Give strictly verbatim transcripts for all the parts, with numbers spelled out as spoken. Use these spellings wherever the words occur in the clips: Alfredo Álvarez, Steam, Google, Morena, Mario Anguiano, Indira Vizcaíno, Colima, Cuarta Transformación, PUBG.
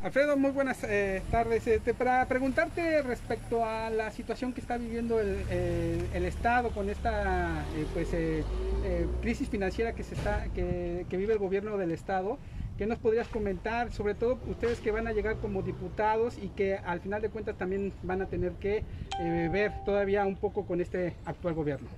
Alfredo, muy buenas eh, tardes. Este, para preguntarte respecto a la situación que está viviendo el, eh, el Estado con esta eh, pues, eh, eh, crisis financiera que, se está, que, que vive el gobierno del Estado, ¿qué nos podrías comentar? Sobre todo ustedes que van a llegar como diputados y que al final de cuentas también van a tener que eh, ver todavía un poco con este actual gobierno.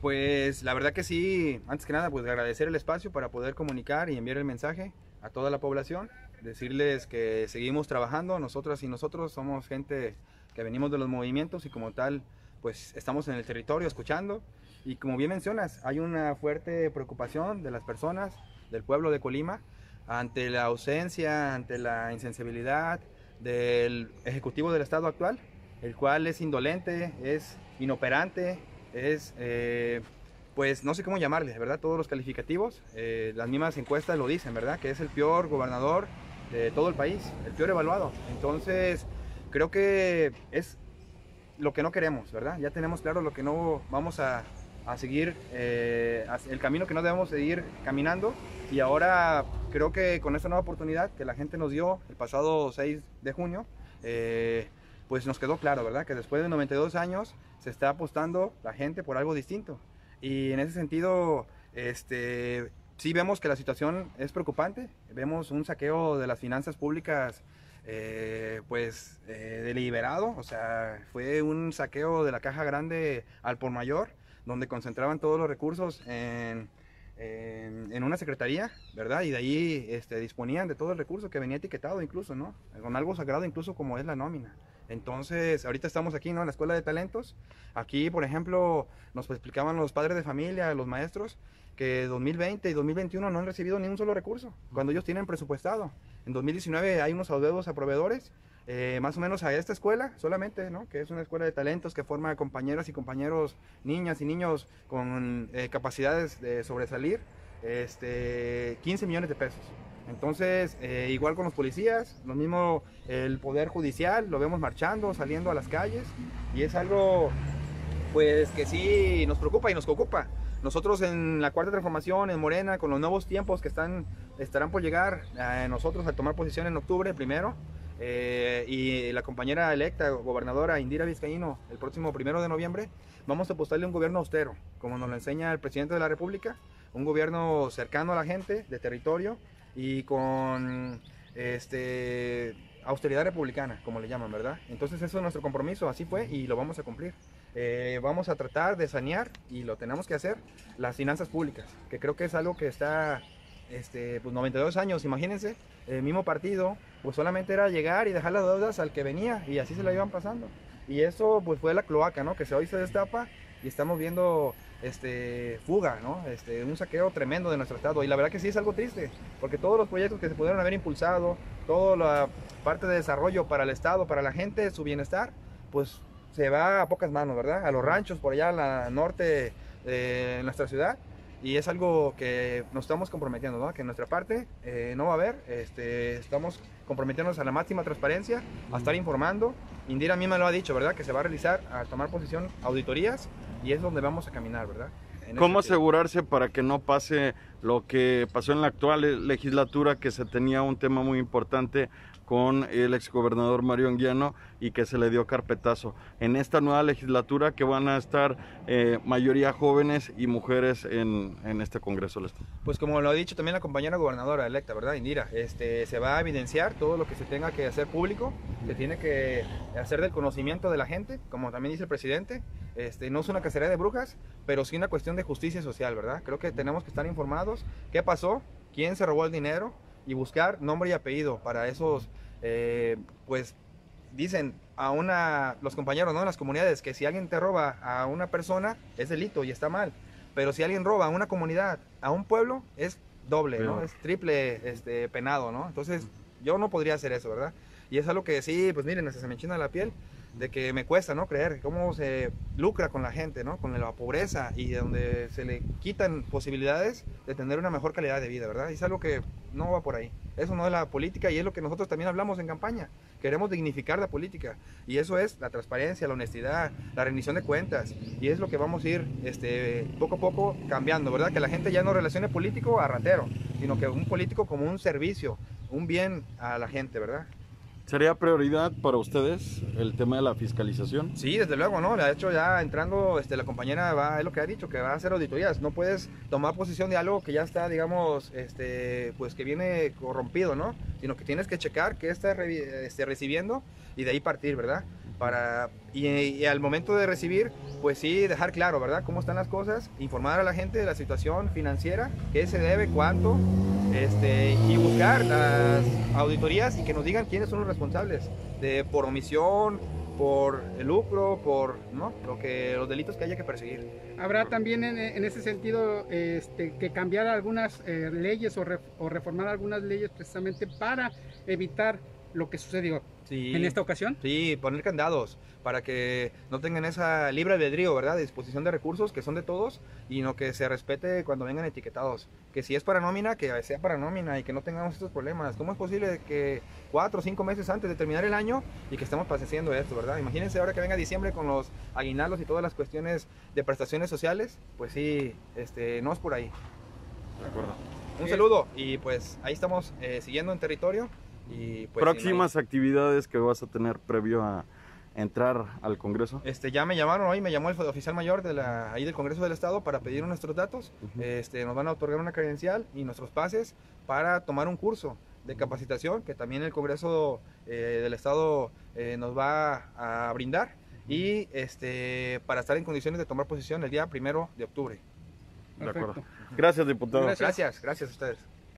Pues la verdad que sí, antes que nada pues agradecer el espacio para poder comunicar y enviar el mensaje a toda la población. Decirles que seguimos trabajando, nosotras y nosotros somos gente que venimos de los movimientos y como tal, pues estamos en el territorio escuchando. Y como bien mencionas, hay una fuerte preocupación de las personas, del pueblo de Colima, ante la ausencia, ante la insensibilidad del Ejecutivo del Estado actual, el cual es indolente, es inoperante, es... Eh, pues no sé cómo llamarle, ¿verdad? Todos los calificativos, eh, las mismas encuestas lo dicen, ¿verdad? Que es el peor gobernador de todo el país, el peor evaluado. Entonces, creo que es lo que no queremos, ¿verdad? Ya tenemos claro lo que no vamos a, a seguir, eh, el camino que no debemos seguir caminando. Y ahora creo que con esta nueva oportunidad que la gente nos dio el pasado seis de junio, eh, pues nos quedó claro, ¿verdad? Que después de noventa y dos años se está apostando la gente por algo distinto. Y en ese sentido, este, sí vemos que la situación es preocupante, vemos un saqueo de las finanzas públicas eh, pues eh, deliberado, o sea, fue un saqueo de la caja grande al por mayor, donde concentraban todos los recursos en, en, en una secretaría, ¿verdad? Y de ahí este, disponían de todo el recurso que venía etiquetado incluso, ¿no? Con algo sagrado incluso como es la nómina. Entonces, ahorita estamos aquí, ¿no? En la Escuela de Talentos. Aquí, por ejemplo, nos explicaban los padres de familia, los maestros, que dos mil veinte y dos mil veintiuno no han recibido ni un solo recurso, cuando ellos tienen presupuestado. En dos mil diecinueve hay unos adeudos a proveedores, eh, más o menos a esta escuela solamente, ¿no? Que es una escuela de talentos que forma compañeras y compañeros, niñas y niños con eh, capacidades de sobresalir, este, quince millones de pesos. Entonces, eh, igual con los policías, lo mismo el Poder Judicial, lo vemos marchando, saliendo a las calles, y es algo pues que sí nos preocupa y nos ocupa. Nosotros en la Cuarta Transformación, en Morena, con los nuevos tiempos que están, estarán por llegar a nosotros a tomar posición en octubre primero, eh, y la compañera electa, gobernadora Indira Vizcaíno, el próximo primero de noviembre, vamos a apostarle un gobierno austero, como nos lo enseña el presidente de la República, un gobierno cercano a la gente, de territorio, y con este, austeridad republicana, como le llaman, ¿verdad? Entonces eso es nuestro compromiso, así fue y lo vamos a cumplir. Eh, vamos a tratar de sanear, y lo tenemos que hacer, las finanzas públicas, que creo que es algo que está, este, pues noventa y dos años, imagínense, el mismo partido, pues solamente era llegar y dejar las deudas al que venía, y así se la iban pasando. Y eso pues fue la cloaca, ¿no? Que hoy se destapa y estamos viendo este, fuga, ¿no? Este, un saqueo tremendo de nuestro Estado. Y la verdad que sí es algo triste, porque todos los proyectos que se pudieron haber impulsado, toda la parte de desarrollo para el Estado, para la gente, su bienestar, pues se va a pocas manos, ¿verdad? A los ranchos por allá al norte de nuestra ciudad. Y es algo que nos estamos comprometiendo, ¿no? Que en nuestra parte eh, no va a haber. Este, estamos comprometiéndonos a la máxima transparencia, a estar informando. Indira misma lo ha dicho, ¿verdad? Que se va a realizar, a tomar posición, auditorías, y es donde vamos a caminar, ¿verdad? En ¿Cómo asegurarse para que no pase lo que pasó en la actual legislatura, que se tenía un tema muy importante con el exgobernador Mario Anguiano y que se le dio carpetazo? En esta nueva legislatura que van a estar eh, mayoría jóvenes y mujeres en, en este Congreso. Pues como lo ha dicho también la compañera gobernadora electa, ¿verdad? Indira, este, se va a evidenciar todo lo que se tenga que hacer público, se tiene que hacer del conocimiento de la gente, como también dice el presidente. Este, no es una cacería de brujas, pero sí una cuestión de justicia social, ¿verdad? Creo que tenemos que estar informados qué pasó, quién se robó el dinero, y buscar nombre y apellido para esos, eh, pues dicen a una, los compañeros, ¿no? En las comunidades, que si alguien te roba a una persona es delito y está mal, pero si alguien roba a una comunidad, a un pueblo, es doble, ¿no? Es triple este, penado, ¿no? Entonces yo no podría hacer eso, ¿verdad? Y es algo que sí, pues miren, se me enchina la piel, de que me cuesta, ¿no? Creer cómo se lucra con la gente, ¿no? Con la pobreza, y donde se le quitan posibilidades de tener una mejor calidad de vida, ¿verdad? Y es algo que no va por ahí. Eso no es la política, y es lo que nosotros también hablamos en campaña. Queremos dignificar la política, y eso es la transparencia, la honestidad, la rendición de cuentas, y es lo que vamos a ir este, poco a poco cambiando, ¿verdad? Que la gente ya no relacione político a ratero, sino que un político como un servicio, un bien a la gente, ¿verdad? ¿Sería prioridad para ustedes el tema de la fiscalización? Sí, desde luego, ¿no? De hecho, ya entrando, este, la compañera va, es lo que ha dicho, que va a hacer auditorías. No puedes tomar posición de algo que ya está, digamos, este, pues que viene corrompido, ¿no? Sino que tienes que checar qué está re, este, recibiendo y de ahí partir, ¿verdad? Para, y, y al momento de recibir, pues sí, dejar claro, ¿verdad? Cómo están las cosas, informar a la gente de la situación financiera, qué se debe, cuánto, este, y buscar las auditorías y que nos digan quiénes son los responsables, de, por omisión, por el lucro, por, ¿no?, lo que, los delitos que haya que perseguir. ¿Habrá también en, en ese sentido este, que cambiar algunas eh, leyes o, re, o reformar algunas leyes precisamente para evitar lo que sucedió? Sí, en esta ocasión. Sí, poner candados para que no tengan esa libre albedrío, ¿verdad? De disposición de recursos que son de todos y no que se respete cuando vengan etiquetados. Que si es para nómina, que sea para nómina y que no tengamos estos problemas. ¿Cómo es posible que cuatro o cinco meses antes de terminar el año y que estamos padeciendo esto, ¿verdad? Imagínense ahora que venga diciembre con los aguinaldos y todas las cuestiones de prestaciones sociales. Pues sí, este, no es por ahí. De acuerdo. Un sí. saludo y pues ahí estamos eh, siguiendo en territorio. Y pues, próximas actividades que vas a tener previo a entrar al Congreso. Este, ya me llamaron hoy, me llamó el oficial mayor de la, ahí del Congreso del Estado para pedir nuestros datos. Uh-huh. Este, nos van a otorgar una credencial y nuestros pases para tomar un curso de capacitación que también el Congreso eh, del Estado eh, nos va a brindar. Uh-huh. Y este, para estar en condiciones de tomar posición el día primero de octubre. Perfecto. De acuerdo. Gracias, diputado. Gracias, gracias, gracias a ustedes.